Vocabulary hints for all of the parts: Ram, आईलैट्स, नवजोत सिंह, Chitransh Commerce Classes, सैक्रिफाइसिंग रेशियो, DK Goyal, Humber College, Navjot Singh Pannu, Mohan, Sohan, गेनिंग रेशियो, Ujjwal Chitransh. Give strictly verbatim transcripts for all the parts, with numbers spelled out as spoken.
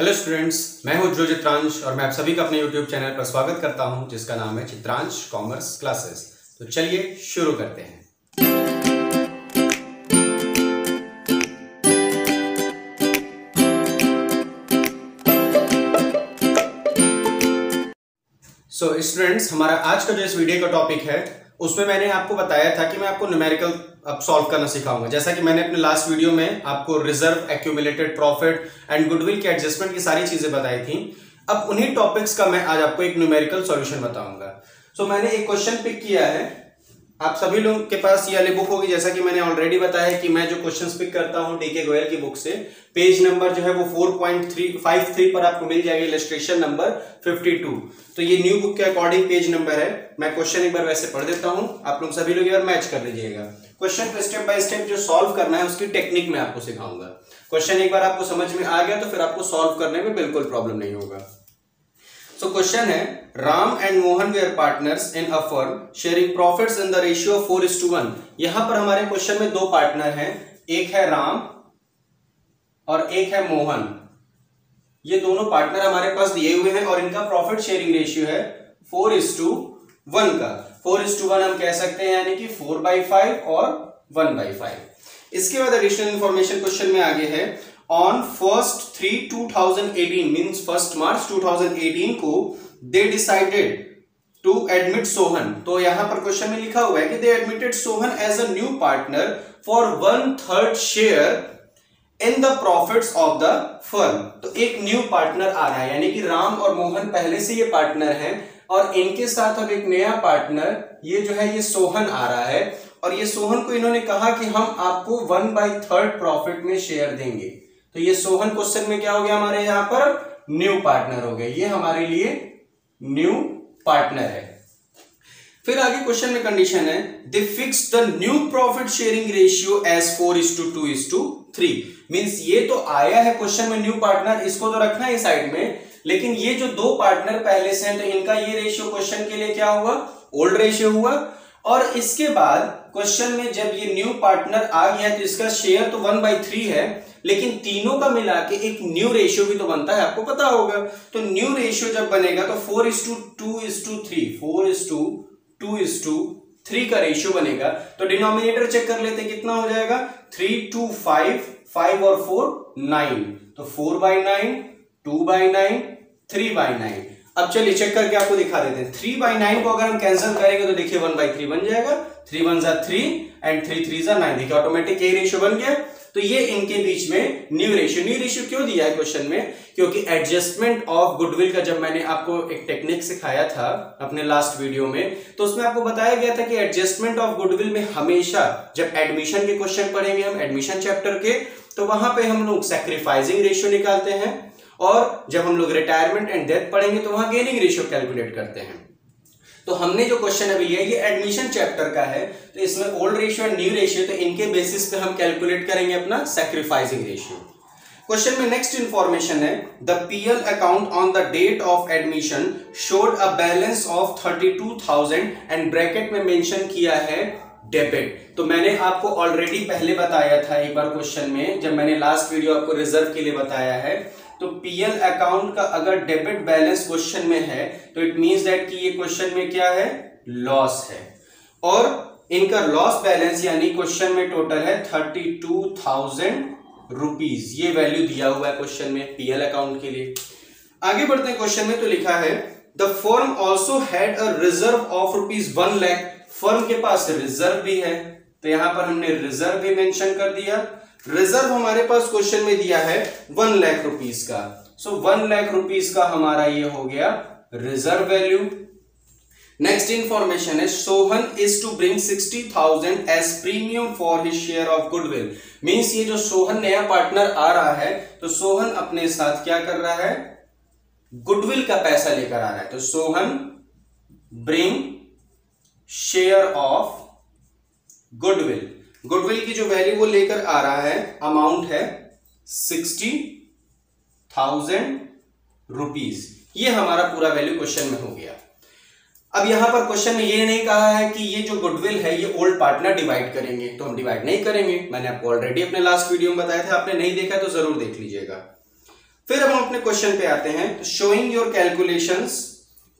Hello students, मैं हूं उज्ज्वल चित्रांश और मैं आप सभी का अपने यूट्यूब चैनल पर स्वागत करता हूं जिसका नाम है चित्रांश कॉमर्स क्लासेस। तो चलिए शुरू करते हैं। सो so, स्टूडेंट्स, हमारा आज का जो इस वीडियो का टॉपिक है उसमें मैंने आपको बताया था कि मैं आपको न्यूमेरिकल अब सॉल्व करना सिखाऊंगा। जैसा कि मैंने अपने लास्ट वीडियो में आपको reserve, accumulated profit and goodwill के एडजस्टमेंट की सारी चीजें बताई थी। अब उन्हीं टॉपिक्स का मैं आज आपको एक न्यूमेरिकल सॉल्यूशन बताऊंगा। सो so, मैंने एक क्वेश्चन पिक किया है। आप सभी लोगों के पास ये वाली बुक होगी। जैसा कि मैंने ऑलरेडी बताया कि मैं जो क्वेश्चन पिक करता हूँ डीके गोयल की बुक से, पेज नंबर जो है वो four point three five three पर आपको मिल जाएगी, इलस्ट्रेशन नंबर फिफ्टी टू। तो ये न्यू बुक के अकॉर्डिंग पेज नंबर है। मैं क्वेश्चन एक बार वैसे पढ़ देता हूँ, आप लोग सभी लोग एक बार मैच कर लीजिएगा। क्वेश्चन को स्टेप बाय स्टेप जो सॉल्व करना है उसकी टेक्निक में आपको सिखाऊंगा। क्वेश्चन एक बार आपको समझ में आ गया तो फिर आपको सॉल्व करने में बिल्कुल प्रॉब्लम नहीं होगा। सो क्वेश्चन है, Ram and Mohan were partners in a firm sharing profits in the ratio four is to one. यहां पर हमारे क्वेश्चन में दो पार्टनर हैं, एक है राम और एक है मोहन। ये दोनों पार्टनर हमारे पास दिए हुए हैं और इनका प्रॉफिट शेयरिंग रेशियो है फोर इज टू वन का। फोर इज टू वन हम कह सकते हैं, यानी कि फोर बाई फाइव और वन बाई फाइव। इसके बाद एडिशनल इंफॉर्मेशन क्वेश्चन में आगे है, on first three two thousand eighteen means first March two thousand eighteen को they decided to admit Sohan. तो यहां पर क्वेश्चन में लिखा हुआ है कि they admitted Sohan as a new partner for one third share in the profits of the firm. तो एक न्यू पार्टनर आ रहा है, यानी कि राम और मोहन पहले से ये पार्टनर हैं और इनके साथ अब एक नया पार्टनर ये जो है ये सोहन आ रहा है और ये सोहन को इन्होंने कहा कि हम आपको वन बाई थर्ड प्रॉफिट में शेयर देंगे। तो ये सोहन क्वेश्चन में क्या हो गया, हमारे यहां पर न्यू पार्टनर हो गए। ये हमारे लिए न्यू पार्टनर है। फिर आगे क्वेश्चन में कंडीशन है, they fix the new profit sharing ratio as four is to two is to three. Means ये तो आया है क्वेश्चन में न्यू पार्टनर, इसको तो रखना है साइड में, लेकिन ये जो दो पार्टनर पहले से हैं तो इनका ये रेशियो क्वेश्चन के लिए क्या हुआ, ओल्ड रेशियो हुआ। और इसके बाद क्वेश्चन में जब ये न्यू पार्टनर आ गया तो इसका शेयर तो वन बाई थ्री है, लेकिन तीनों का मिला के एक न्यू रेशियो भी तो बनता है, आपको पता होगा। तो न्यू रेशियो जब बनेगा तो four is to two is to three four is to two is to three का रेशियो बनेगा। तो डिनोमिनेटर चेक कर लेते हैं कितना हो जाएगा, थ्री टू फाइव फाइव और फोर नाइन। तो four by nine, two by nine, three by nine. अब चलिए चेक करके आपको दिखा देते हैं। थ्री बाई नाइन को अगर हम कैंसिल करेंगे तो देखिए वन बाई थ्री बन जाएगा। थ्री वन जा थ्री एंड थ्री थ्री जा नाइन। देखिए ऑटोमेटिक ये रेशियो बन गया। तो ये इनके बीच में न्यू रेशियो न्यू रेशियो क्यों दिया है क्वेश्चन में, क्योंकि एडजस्टमेंट ऑफ गुडविल का जब मैंने आपको एक टेक्निक सिखाया था अपने लास्ट वीडियो में, तो उसमें आपको बताया गया था कि एडजस्टमेंट ऑफ गुडविल में हमेशा जब एडमिशन के क्वेश्चन पढ़ेंगे हम एडमिशन चैप्टर के, तो वहां पे हम लोग सैक्रिफाइसिंग रेशियो निकालते हैं, और जब हम लोग रिटायरमेंट एंड डेथ पढ़ेंगे तो वहां गेनिंग रेशियो कैलकुलेट करते हैं। तो हमने जो क्वेश्चन अभी है ये एडमिशन चैप्टर का है, तो इसमें old ratio and new ratio, तो इनके बेसिस पे हम कैलकुलेट करेंगे अपना सैक्रिफाइसिंग रेशियो। क्वेश्चन में नेक्स्ट इंफॉर्मेशन है, the PL account on the date of admission showed a balance of thirty two thousand, and bracket में मेंशन किया है डेबिट। तो मैंने आपको ऑलरेडी पहले बताया था एक बार क्वेश्चन में, जब मैंने लास्ट वीडियो आपको रिजर्व के लिए बताया है, तो पीएल अकाउंट का अगर डेबिट बैलेंस क्वेश्चन में है तो इट मींस दैट कि ये क्वेश्चन में क्या है, लॉस है। और इनका लॉस बैलेंस यानी क्वेश्चन में टोटल है थर्टी टू थाउजेंड रुपीज। ये वैल्यू दिया हुआ है क्वेश्चन में पीएल अकाउंट के लिए। आगे बढ़ते हैं क्वेश्चन में, तो लिखा है the firm also had a reserve of rupees one lakh. Firm के पास रिजर्व भी है, तो यहां पर हमने रिजर्व भी मेंशन कर दिया। रिजर्व हमारे पास क्वेश्चन में दिया है वन लाख रुपीस का। सो वन लाख रुपीस का हमारा ये हो गया रिजर्व वैल्यू। नेक्स्ट इंफॉर्मेशन है, Sohan is to bring sixty thousand as premium for his share of goodwill. Means ये जो सोहन नया पार्टनर आ रहा है तो सोहन अपने साथ क्या कर रहा है, गुडविल का पैसा लेकर आ रहा है। तो Sohan bring share of goodwill, goodwill की जो वैल्यू वो लेकर आ रहा है अमाउंट है सिक्सटी थाउजेंड रुपीज। ये हमारा पूरा वैल्यू क्वेश्चन में हो गया। अब यहां पर क्वेश्चन में ये नहीं कहा है कि ये जो गुडविल है ये ओल्ड पार्टनर डिवाइड करेंगे, तो हम डिवाइड नहीं करेंगे। मैंने आपको ऑलरेडी अपने लास्ट वीडियो में बताया था, आपने नहीं देखा तो जरूर देख लीजिएगा। फिर अब हम अपने क्वेश्चन पे आते हैं। Showing your calculations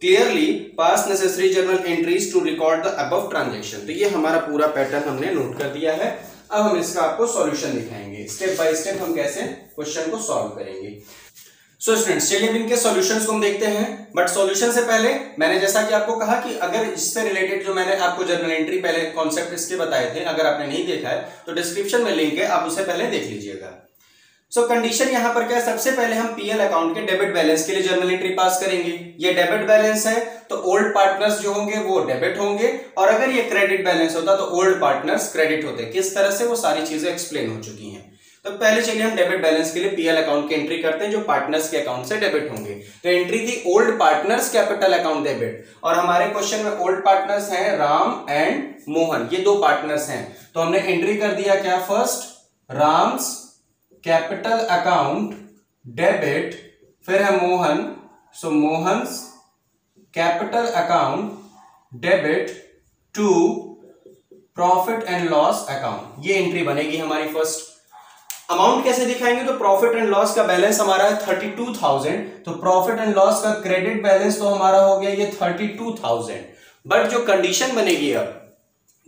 clearly pass necessary journal entries to record the above transaction. तो ये हमारा पूरा पैटर्न हमने नोट कर दिया है। अब हम इसका आपको सॉल्यूशन दिखाएंगे, स्टेप बाय स्टेप हम कैसे क्वेश्चन को सॉल्व करेंगे। सो स्टूडेंट्स चलिए इनके सॉल्यूशंस को हम देखते हैं। बट सॉल्यूशन से पहले मैंने जैसा कि आपको कहा कि अगर इससे रिलेटेड जो मैंने आपको जर्नल एंट्री पहले कॉन्सेप्ट इसके बताए थे, अगर आपने नहीं देखा है तो डिस्क्रिप्शन में लिंक है, आप उसे पहले देख लीजिएगा। सो कंडीशन यहाँ पर क्या है, सबसे पहले हम पीएल अकाउंट के डेबिट बैलेंस के लिए जर्नल एंट्री पास करेंगे। ये डेबिट बैलेंस है तो ओल्ड पार्टनर्स जो होंगे वो डेबिट होंगे, और अगर ये क्रेडिट बैलेंस होता तो ओल्ड पार्टनर्स क्रेडिट होते। किस तरह से वो सारी चीजें एक्सप्लेन हो चुकी हैं। तो पहले चलिए हम डेबिट बैलेंस के लिए पीएल अकाउंट की एंट्री करते हैं जो पार्टनर्स के अकाउंट से डेबिट होंगे। तो एंट्री थी old partners capital account debit, और हमारे क्वेश्चन में ओल्ड पार्टनर्स हैं राम एंड मोहन, ये दो पार्टनर्स हैं। तो हमने एंट्री कर दिया क्या, first Ram's capital account debit, फिर है Mohan, so Mohan's capital account debit to profit and loss account, ये एंट्री बनेगी हमारी फर्स्ट। अमाउंट कैसे दिखाएंगे, तो प्रॉफिट एंड लॉस का बैलेंस हमारा है थर्टी टू थाउजेंड, तो प्रॉफिट एंड लॉस का क्रेडिट बैलेंस तो हमारा हो गया ये थर्टी टू थाउजेंड, बट जो कंडीशन बनेगी अब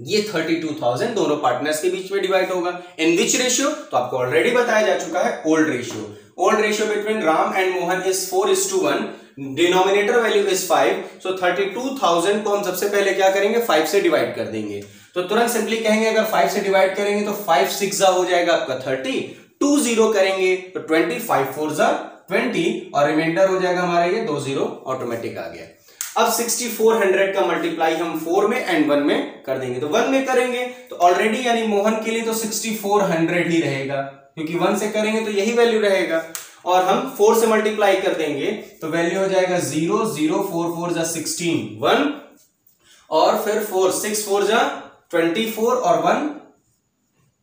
ये थर्टी टू थाउजेंड दोनों पार्टनर्स के बीच में डिवाइड होगा। इन विच रेशियो, तो आपको ऑलरेडी बताया जा चुका है old ratio. Old ratio between Ram and Mohan is four is to one, denominator value is five, so thirty two thousand को हम सबसे पहले क्या करेंगे, फाइव से डिवाइड कर देंगे। तो तुरंत सिंपली कहेंगे अगर फाइव से डिवाइड करेंगे तो फाइव सिक्स हो जाएगा आपका थर्टी, टू जीरो करेंगे तो ट्वेंटी, फाइव फोर जा ट्वेंटी, और रिमाइंडर हो जाएगा हमारा ये दो जीरो ऑटोमेटिक आ गया। अब सिक्सटी फोर हंड्रेड का मल्टीप्लाई हम फोर में एंड वन में कर देंगे, तो वन में करेंगे तो ऑलरेडी यानी मोहन के लिए तो सिक्सटी फोर हंड्रेड ही रहेगा क्योंकि वन से करेंगे तो यही वैल्यू रहेगा, और हम फोर से मल्टीप्लाई कर देंगे तो वैल्यू हो जाएगा जीरो, जीरो फोर फोर जा सिक्सटीन वन, और फिर फोर सिक्स फोर जा ट्वेंटी फोर और one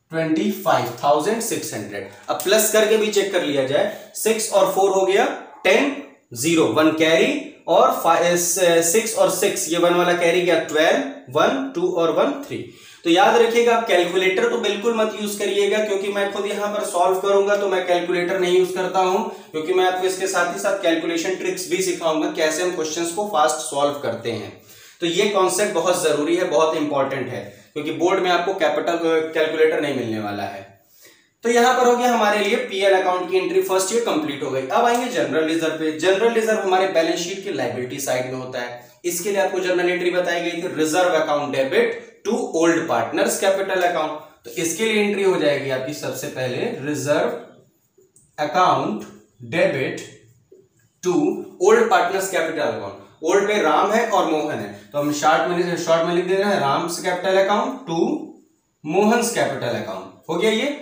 twenty five thousand six hundred. अब प्लस करके भी चेक कर लिया जाए, सिक्स और फोर हो गया टेन, जीरो वन कैरी, और सिक्स और सिक्स ये वन वाला कैरी गया ट्वेल्व, वन टू और वन थ्री। तो याद रखिएगा आप कैलकुलेटर तो बिल्कुल मत यूज करिएगा क्योंकि मैं खुद यहां पर सॉल्व करूंगा तो मैं कैलकुलेटर नहीं यूज करता हूं, क्योंकि मैं आपको इसके साथ ही साथ कैलकुलेशन ट्रिक्स भी सिखाऊंगा कैसे हम क्वेश्चंस को फास्ट सॉल्व करते हैं। तो ये कॉन्सेप्ट बहुत जरूरी है, बहुत इंपॉर्टेंट है, क्योंकि बोर्ड में आपको कैपिटल कैलकुलेटर नहीं मिलने वाला है। तो यहां पर हो गया हमारे लिए पीएल अकाउंट की एंट्री फर्स्ट ये कंप्लीट हो गई। अब आएंगे जनरल रिजर्व पे। जनरल रिजर्व हमारे बैलेंस शीट के लायबिलिटी साइड में होता है, इसके लिए आपको जनरल एंट्री बताई गई थी reserve account debit to old partners capital account. तो इसके लिए एंट्री हो जाएगी आपकी सबसे पहले reserve account debit to old partners capital account. Old में राम है और मोहन है तो हम शॉर्ट में शॉर्ट में लिख दे रहे हैं Ram capital account to Mohan capital account, हो गया। ये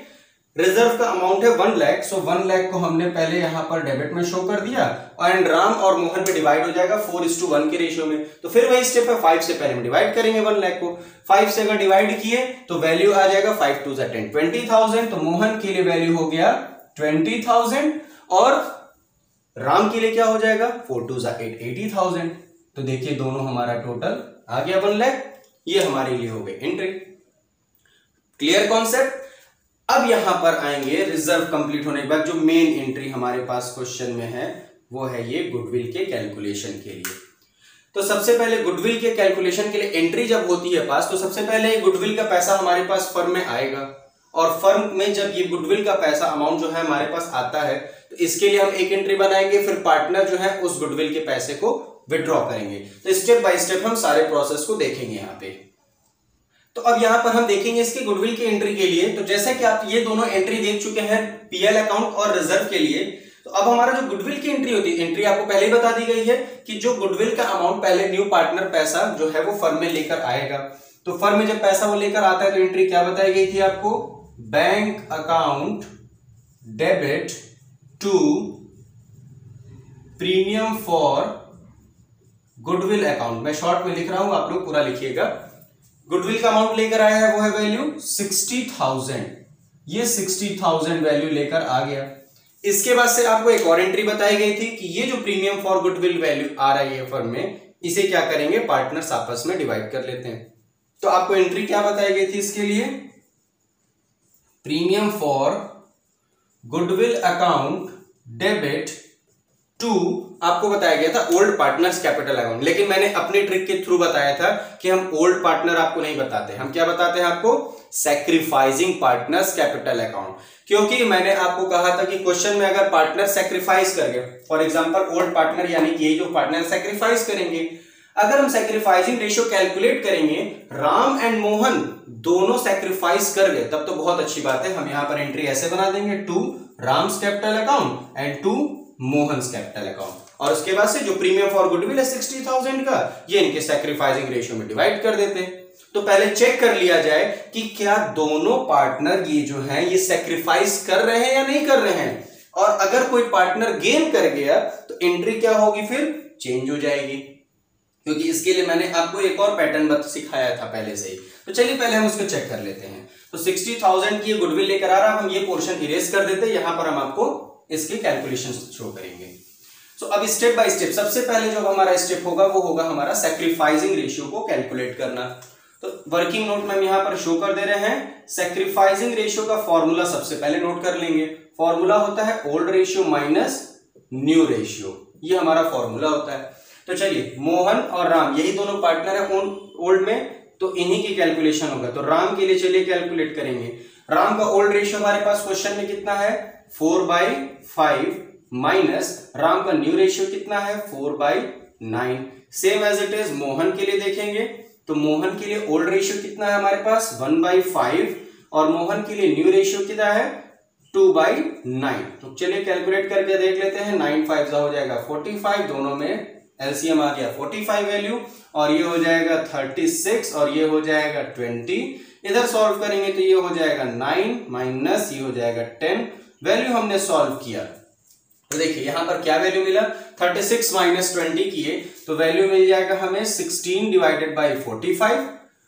रिजर्व का अमाउंट है one lakh, so one lakh को हमने पहले यहां पर डेबिट में शो कर दिया, एंड राम और मोहन पे डिवाइड हो जाएगा फोर इस टू वन के रेशियो में। तो फिर वही स्टेप है, फाइव से पहले हम डिवाइड करेंगे वन लाख को, फाइव से अगर डिवाइड किए तो वैल्यू आ जाएगा फाइव टू से टेन ट्वेंटी थाउजेंड, तो मोहन के लिए वैल्यू हो गया ट्वेंटी थाउजेंड और राम के लिए क्या हो जाएगा फोर टू सा एट एटी थाउजेंड। तो देखिए दोनों हमारा टोटल आ गया वन लाख, ये हमारे लिए हो गए एंट्री। Clear concept. अब यहां पर आएंगे रिजर्व कंप्लीट होने के बाद जो मेन एंट्री हमारे पास क्वेश्चन में है वो है ये गुडविल के कैलकुलेशन के लिए। तो सबसे पहले गुडविल के कैलकुलेशन के लिए एंट्री जब होती है पास, तो सबसे पहले गुडविल का पैसा हमारे पास फर्म में आएगा, और फर्म में जब ये गुडविल का पैसा अमाउंट जो है हमारे पास आता है तो इसके लिए हम एक एंट्री बनाएंगे, फिर पार्टनर जो है उस गुडविल के पैसे को विड्रॉ करेंगे। तो स्टेप बाय स्टेप हम सारे प्रोसेस को देखेंगे यहाँ पे। तो अब यहां पर हम देखेंगे इसके गुडविल की एंट्री के लिए। तो जैसे कि आप ये दोनों एंट्री देख चुके हैं पीएल अकाउंट और रिजर्व के लिए, तो अब हमारा जो गुडविल की एंट्री होती है, एंट्री आपको पहले ही बता दी गई है कि जो गुडविल का अमाउंट पहले न्यू पार्टनर पैसा जो है वो फर्म में लेकर आएगा। तो फर्म में जब पैसा वो लेकर आता है तो एंट्री क्या बताई गई थी आपको, bank account debit to premium for goodwill account. मैं शॉर्ट में लिख रहा हूं, आप लोग पूरा लिखिएगा। गुडविल का अमाउंट लेकर आया है वो है वैल्यू सिक्सटी थाउजेंड, ये सिक्सटी थाउजेंड वैल्यू लेकर आ गया। इसके बाद से आपको एक और एंट्री बताई गई थी कि ये जो प्रीमियम फॉर गुडविल वैल्यू आ रही है फर्म में, इसे क्या करेंगे पार्टनर्स आपस में डिवाइड कर लेते हैं। तो आपको एंट्री क्या बताई गई थी इसके लिए, premium for goodwill account debit to, आपको बताया गया था ओल्ड पार्टनर्स कैपिटल अकाउंट, लेकिन मैंने अपने ट्रिक के थ्रू बताया था कि हम ओल्ड पार्टनर आपको नहीं बताते, हम क्या बताते हैं आपको, सैक्रिफाइसिंग पार्टनर्स कैपिटल अकाउंट। क्योंकि मैंने आपको कहा था कि क्वेश्चन में अगर पार्टनर सैक्रिफाइस कर गए, फॉर एग्जाम्पल ओल्ड पार्टनर यानी कि ये जो पार्टनर सैक्रिफाइस करेंगे, अगर हम सैक्रिफाइसिंग रेशियो कैलकुलेट करेंगे, राम एंड मोहन दोनों सैक्रिफाइस कर गए, तब तो बहुत अच्छी बात है। हम यहां पर एंट्री ऐसे बना देंगे, to Ram's capital account and to Mohan's capital account, और उसके बाद से जो प्रीमियम फॉर गुडविल है सिक्सटी थाउजेंड का, ये इनके सैक्रिफाइसिंग रेशियो में डिवाइड कर देते हैं। तो पहले चेक कर लिया जाए कि क्या दोनों पार्टनर ये जो है ये सैक्रिफाइस कर रहे हैं या नहीं कर रहे हैं, और अगर कोई पार्टनर गेन कर गया तो एंट्री क्या होगी, फिर चेंज हो जाएगी, क्योंकि इसके लिए मैंने आपको एक और पैटर्न बत सिखाया था पहले से ही। तो चलिए पहले हम उसको चेक कर लेते हैं। तो साठ हज़ार की गुडविल लेकर आ रहा, हम ये पोर्शन इरेज कर देते हैं, यहां पर हम आपको इसके कैलकुलेशन शो करेंगे। तो अब स्टेप बाय स्टेप, सबसे पहले जो हमारा स्टेप होगा वो होगा हमारा सैक्रिफाइसिंग रेशियो को कैलकुलेट करना। तो वर्किंग नोट में हम यहां पर शो कर दे रहे हैं, सैक्रिफाइसिंग रेशियो का फॉर्मूला सबसे पहले नोट कर लेंगे। फॉर्मूला होता है old ratio minus new ratio, ये हमारा फॉर्मूला होता है। तो चलिए, मोहन और राम यही दोनों पार्टनर है ओल्ड में, तो इन्हीं की कैलकुलेशन होगा। तो राम के लिए चलिए कैलकुलेट करेंगे, राम का ओल्ड रेशियो हमारे पास क्वेश्चन में कितना है, four by five minus Ram का न्यू रेशियो कितना है, four by nine. Same as it is Mohan के लिए देखेंगे, तो मोहन के लिए ओल्ड रेशियो कितना है हमारे पास, वन बाई फाइव, और मोहन के लिए न्यू रेशियो कितना है, टू बाई नाइन। तो चलिए कैलकुलेट करके देख लेते हैं, नाइन फाइव हो जाएगा फोर्टी फाइव, दोनों में एलसीएम आ गया पैंतालीस वैल्यू, और ये हो जाएगा छत्तीस और ये हो जाएगा बीस। इधर सॉल्व करेंगे तो ये हो जाएगा नौ माइनस ये हो जाएगा दस, वैल्यू हमने सॉल्व किया। तो देखिए यहां पर क्या वैल्यू मिला, छत्तीस माइनस बीस किए तो वैल्यू मिल जाएगा हमें सोलह डिवाइडेड बाय पैंतालीस।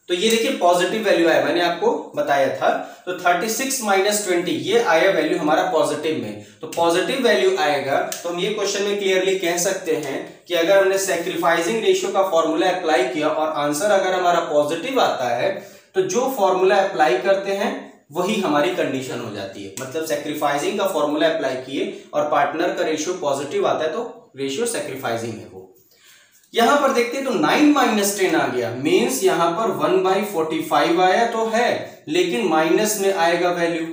तो ये देखिए पॉजिटिव वैल्यू आया, मैंने आपको बताया था। तो छत्तीस माइनस ट्वेंटी ये आया वैल्यू हमारा पॉजिटिव में, तो पॉजिटिव वैल्यू आएगा। तो हम ये क्वेश्चन में क्लियरली कह सकते हैं कि अगर हमने सैक्रिफाइसिंग रेशियो का फॉर्मूला अप्लाई किया और आंसर अगर हमारा पॉजिटिव आता है, तो जो फॉर्मूला अप्लाई करते हैं वही हमारी कंडीशन हो जाती है। मतलब सैक्रिफाइसिंग का फॉर्मूला अप्लाई किए और पार्टनर का रेशियो पॉजिटिव आता है तो रेशियो सैक्रिफाइसिंग है वो। यहां पर देखते हैं तो नाइन माइनस टेन आ गया, मीन्स यहां पर वन बाई फोर्टी फाइव आया तो है, लेकिन माइनस में आएगा वैल्यू।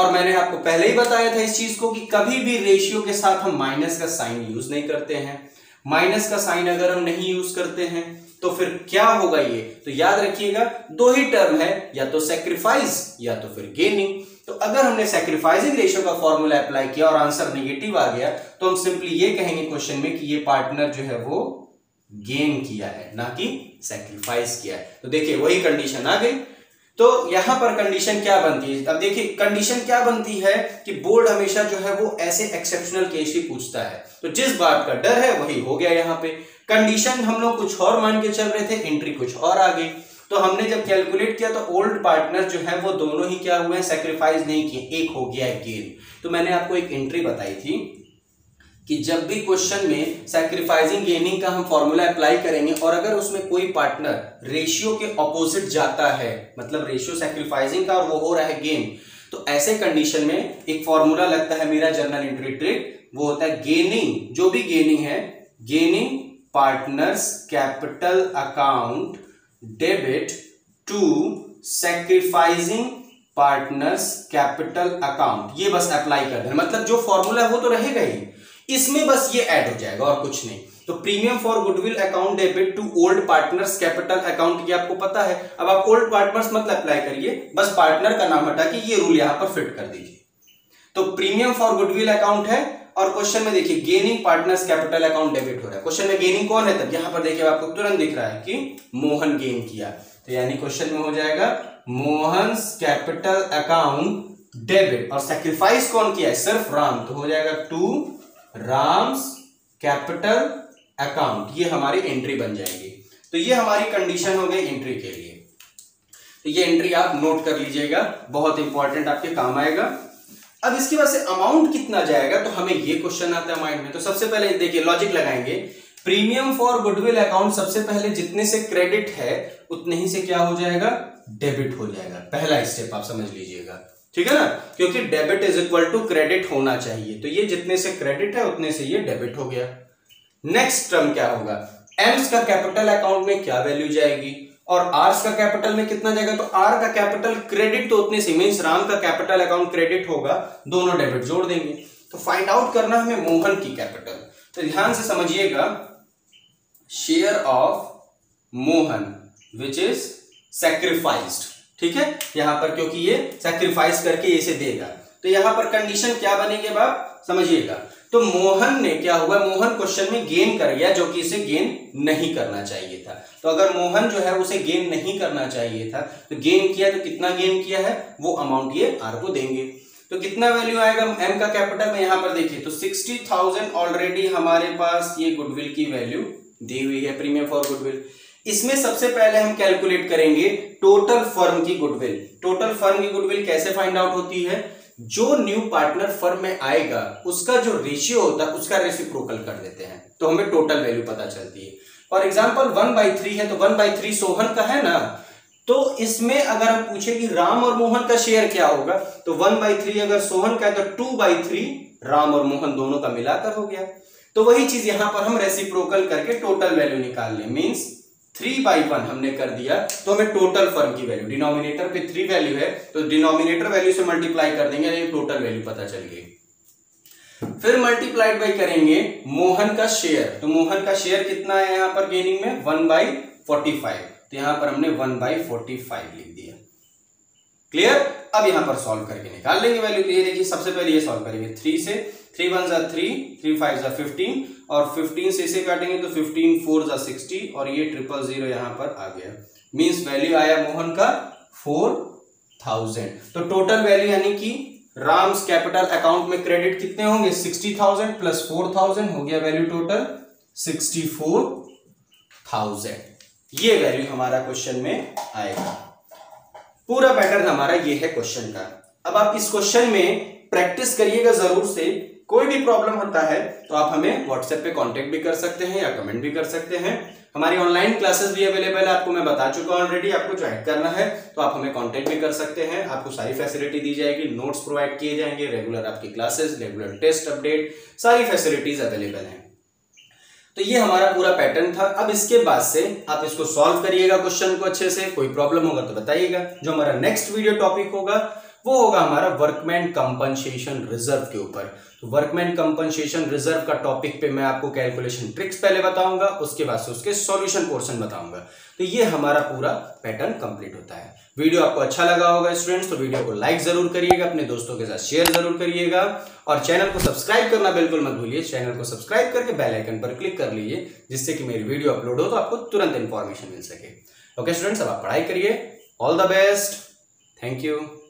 और मैंने आपको पहले ही बताया था इस चीज को कि कभी भी रेशियो के साथ हम माइनस का साइन यूज नहीं करते हैं। माइनस का साइन अगर हम नहीं यूज करते हैं तो फिर क्या होगा ये, तो याद रखिएगा दो ही टर्म है, या तो सैक्रिफाइस या तो फिर गेनिंग। तो अगर हमने सैक्रिफाइसिंग रेशियो का फॉर्मूला अप्लाई किया और आंसर निगेटिव आ गया तो हम सिंपली ये कहेंगे क्वेश्चन में कि ये पार्टनर जो है वो गेन किया है, ना कि सैक्रिफाइस किया है। तो देखिए वही कंडीशन आ गई। तो यहां पर कंडीशन क्या बनती है, अब देखिए कंडीशन क्या बनती है कि बोर्ड हमेशा जो है वो ऐसे एक्सेप्शनल केस ही पूछता है, तो जिस बात का डर है वही हो गया। यहाँ पे कंडीशन हम लोग कुछ और मान के चल रहे थे, एंट्री कुछ और आ गई। तो हमने जब कैलकुलेट किया तो ओल्ड पार्टनर जो है वो दोनों ही क्या हुए हैं, सैक्रिफाइस नहीं किए, एक हो गया है गेन। तो मैंने आपको एक एंट्री बताई थी कि जब भी क्वेश्चन में सैक्रिफाइसिंग गेनिंग का हम फॉर्मूला अप्लाई करेंगे और अगर उसमें कोई पार्टनर रेशियो के ऑपोजिट जाता है, मतलब रेशियो सैक्रिफाइसिंग का और वो हो रहा है गेन, तो ऐसे कंडीशन में एक फॉर्मूला लगता है मेरा जर्नल एंट्री ट्रिक, वो होता है गेनिंग, जो भी गेनिंग है, gaining partners capital account debit to sacrificing partners capital account. ये बस अप्लाई कर देना, मतलब जो फॉर्मूला है वो तो रहेगा ही, इसमें बस ये ऐड हो जाएगा और कुछ नहीं। तो premium for goodwill account debit to old partners capital account, ये आपको पता है। अब आप ओल्ड पार्टनर्स मत अप्लाई करिए, बस पार्टनर का नाम हटा के ये रूल यहां पर फिट कर दीजिए। तो प्रीमियम फॉर गुडविल अकाउंट है और क्वेश्चन में देखिए gaining partners capital account debit हो रहा है। क्वेश्चन में गेनिंग कौन है, तब यहां पर देखिए आपको तुरंत दिख रहा है कि मोहन गेन किया, तो यानी क्वेश्चन में हो जाएगा मोहन्स कैपिटल अकाउंट डेबिट, और सैक्रिफाइस कौन किया है, सिर्फ राम, तो हो जाएगा टू राम्स कैपिटल अकाउंट, ये हमारी एंट्री बन जाएगी। तो ये हमारी कंडीशन हो गई एंट्री के लिए। तो ये एंट्री आप नोट कर लीजिएगा, बहुत इंपॉर्टेंट आपके काम आएगा। अब इसके बाद से अमाउंट कितना जाएगा, तो हमें ये क्वेश्चन आता है माइंड में। तो सबसे पहले देखिए लॉजिक लगाएंगे, प्रीमियम फॉर गुडविल अकाउंट सबसे पहले जितने से क्रेडिट है उतने ही से क्या हो जाएगा, डेबिट हो जाएगा। पहला स्टेप आप समझ लीजिएगा, ठीक है ना, क्योंकि debit is equal to credit होना चाहिए। तो ये जितने से क्रेडिट है उतने से ये डेबिट हो गया। नेक्स्ट टर्म क्या होगा, एम्स का कैपिटल अकाउंट में क्या वैल्यू जाएगी और आर्स का कैपिटल में कितना जाएगा, तो आर का कैपिटल क्रेडिट तो उतने से, मींस राम का कैपिटल अकाउंट क्रेडिट होगा, दोनों डेबिट जोड़ देंगे। तो फाइंड आउट करना हमें मोहन की कैपिटल। तो ध्यान से समझिएगा, share of Mohan which is sacrificed, ठीक है, यहां पर क्योंकि ये सैक्रिफाइस करके इसे देगा, तो यहां पर कंडीशन क्या बनेगी बाप समझिएगा। तो मोहन ने क्या हुआ, मोहन क्वेश्चन में गेन कर गया जो कि इसे गेन नहीं करना चाहिए था। तो अगर मोहन जो है उसे गेन नहीं करना चाहिए था तो गेन किया, तो कितना गेन किया है वो अमाउंट ये आर को देंगे। तो कितना वैल्यू आएगा एम का कैपिटल में, यहां पर देखिए तो सिक्सटी थाउजेंड ऑलरेडी हमारे पास ये गुडविल की वैल्यू दी हुई है, प्रीमियम फॉर गुडविल। इसमें सबसे पहले हम कैलकुलेट करेंगे टोटल फर्म की गुडविल। टोटल फर्म की गुडविल कैसे फाइंड आउट होती है, जो न्यू पार्टनर फर्म में आएगा उसका जो रेशियो होता है उसका रेसिप्रोकल कर देते हैं तो हमें टोटल वैल्यू पता चलती है। For example one by three है तो वन बाई थ्री सोहन का है ना, तो इसमें अगर हम पूछे कि राम और मोहन का शेयर क्या होगा तो वन बाई थ्री अगर सोहन का है तो टू बाई थ्री राम और मोहन दोनों का मिलाकर हो गया। तो वही चीज यहां पर हम रेसिप्रोकल करके टोटल वैल्यू निकाल लें, मीन्स थ्री बाई वन हमने कर दिया तो हमें टोटल फर्म की वैल्यू, डिनोमिनेटर पे थ्री वैल्यू है तो डिनोमिनेटर वैल्यू से मल्टीप्लाई कर देंगे, ये टोटल वैल्यू पता चल गई। फिर मल्टीप्लाइड बाई करेंगे मोहन का शेयर, तो मोहन का शेयर कितना है यहाँ पर गेनिंग में वन बाई फोर्टी फाइव, तो यहाँ पर हमने वन बाई फोर्टी फाइव लिख दिया। क्लियर, अब यहाँ पर सॉल्व करके निकाल लेंगे वैल्यू। तो ये देखिए सबसे पहले ये सॉल्व करेंगे, थ्री से थ्री वन जा थ्री, थ्री फाइव जा फिफ्टीन और फिफ्टीन से इसे काटेंगे तो फिफ्टीन फोर जा सिक्सटी और ये ट्रिपल जीरो यहाँ पर आ गया, मीन्स वैल्यू आया मोहन का फोर थाउजेंड। तो टोटल वैल्यू यानी कि राम्स कैपिटल अकाउंट में क्रेडिट कितने होंगे, sixty thousand plus four thousand हो गया value total sixty four thousand. ये वैल्यू हमारा क्वेश्चन में आएगा। पूरा पैटर्न हमारा ये है क्वेश्चन का। अब आप इस क्वेश्चन में प्रैक्टिस करिएगा जरूर से, कोई भी प्रॉब्लम होता है तो आप हमें व्हाट्सएप पे कांटेक्ट भी कर सकते हैं या कमेंट भी कर सकते हैं। हमारी ऑनलाइन क्लासेस भी अवेलेबल है, आपको मैं बता चुका हूं ऑलरेडी, आपको ज्वाइन करना है तो आप हमें कांटेक्ट भी कर सकते हैं, आपको सारी फैसिलिटी दी जाएगी, नोट्स प्रोवाइड किए जाएंगे, रेगुलर आपकी क्लासेस, रेगुलर टेस्ट अपडेट, सारी फैसिलिटीज अवेलेबल है। तो ये हमारा पूरा पैटर्न था। अब इसके बाद से आप इसको सॉल्व करिएगा क्वेश्चन को अच्छे से, कोई प्रॉब्लम होगा तो बताइएगा। जो हमारा नेक्स्ट वीडियो टॉपिक होगा वो होगा हमारा वर्कमैन कंपनसेशन रिजर्व के ऊपर। तो वर्कमैन कंपनसेशन रिजर्व का टॉपिक पे मैं आपको कैलकुलेशन ट्रिक्स पहले बताऊंगा, उसके बाद से उसके सॉल्यूशन पोर्शन बताऊंगा। तो ये हमारा पूरा पैटर्न कंप्लीट होता है। वीडियो आपको अच्छा लगा होगा स्टूडेंट्स, तो वीडियो को लाइक जरूर करिएगा, अपने दोस्तों के साथ शेयर जरूर करिएगा और चैनल को सब्सक्राइब करना बिल्कुल मत भूलिए। चैनल को सब्सक्राइब करके बेल आइकन पर क्लिक कर लीजिए जिससे कि मेरी वीडियो अपलोड हो तो आपको तुरंत इंफॉर्मेशन मिल सके। ओके स्टूडेंट्स, अब आप पढ़ाई करिए, all the best, thank you.